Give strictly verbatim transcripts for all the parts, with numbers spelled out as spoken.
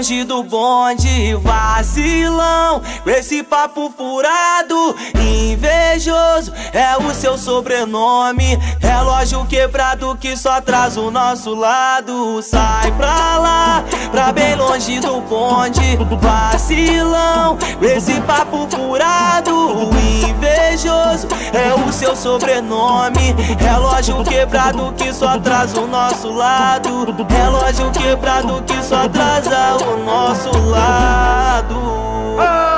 longe do bonde, vacilão. Com esse papo furado, invejoso é o seu sobrenome. Relógio quebrado que só traz o nosso lado. Sai pra lá, pra bem longe do bonde, vacilão. Com esse papo furado, invejoso é o seu sobrenome. Relógio quebrado que só traz o nosso lado. Relógio quebrado que só atrasa o nosso lado.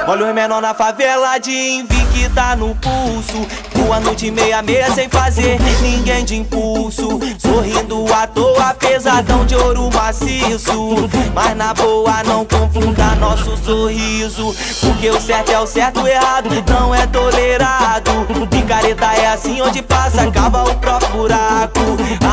Olha os menor na favela de envio que tá no pulso. Rua noite meia-meia sem fazer ninguém de impulso. Sorrindo à toa, pesadão de ouro maciço. Mas na boa não confunda nosso sorriso, porque o certo é o certo, o errado não é tolerado. Picareta é assim, onde passa acaba o próprio buraco.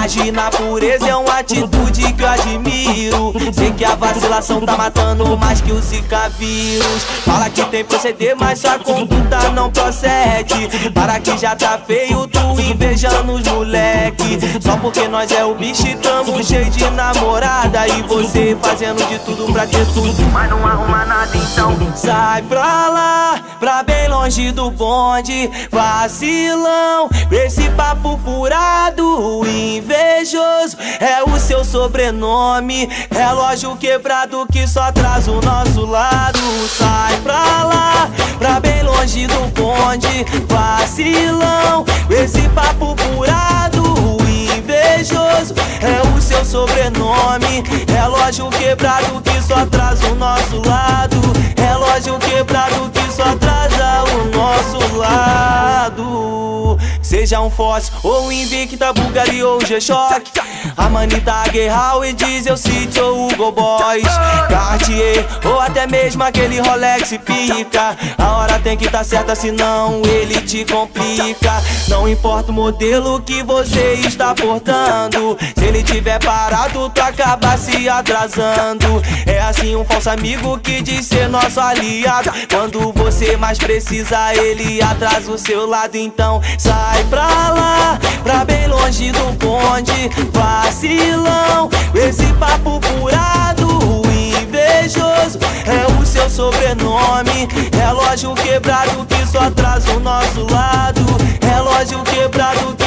Agir na pureza é uma atitude que eu admiro. Sei que a vacilação tá matando mais que o Zika vírus. Fala que tem proceder, mas sua conduta não procede. Para que já tá feio, tu invejando os moleque. Só porque nós é o bicho e tamo cheio de namorada. E você fazendo de tudo pra ter tudo, mas não arruma nada, então sai pra lá, pra bem longe do bonde, vacilão. Esse papo furado, invejoso é o seu sobrenome. Relógio quebrado que só traz o nosso lado. Sai pra lá, pra bem longe do bonde, vacilão. Esse papo furado, invejoso é o seu sobrenome. Relógio quebrado que só traz o nosso lado. Relógio quebrado que só atrasa o nosso lado. Seja um fóssil ou um Invicta, Bulgari ou G-Shock, a manita, a Guerral e Diesel City ou Hugo Boys, Cartier ou até mesmo aquele Rolex pica. A hora tem que tá certa, senão ele te complica. Não importa o modelo que você está portando, se ele tiver parado, tu acaba se atrasando. É assim um falso amigo que diz ser nosso aliado, quando você mais precisa, ele atrasa o seu lado. Então sai pra lá, pra bem longe do bonde, vacilão. Esse papo furado, invejoso é o seu sobrenome. Relógio quebrado que só atrasa o nosso lado. Relógio quebrado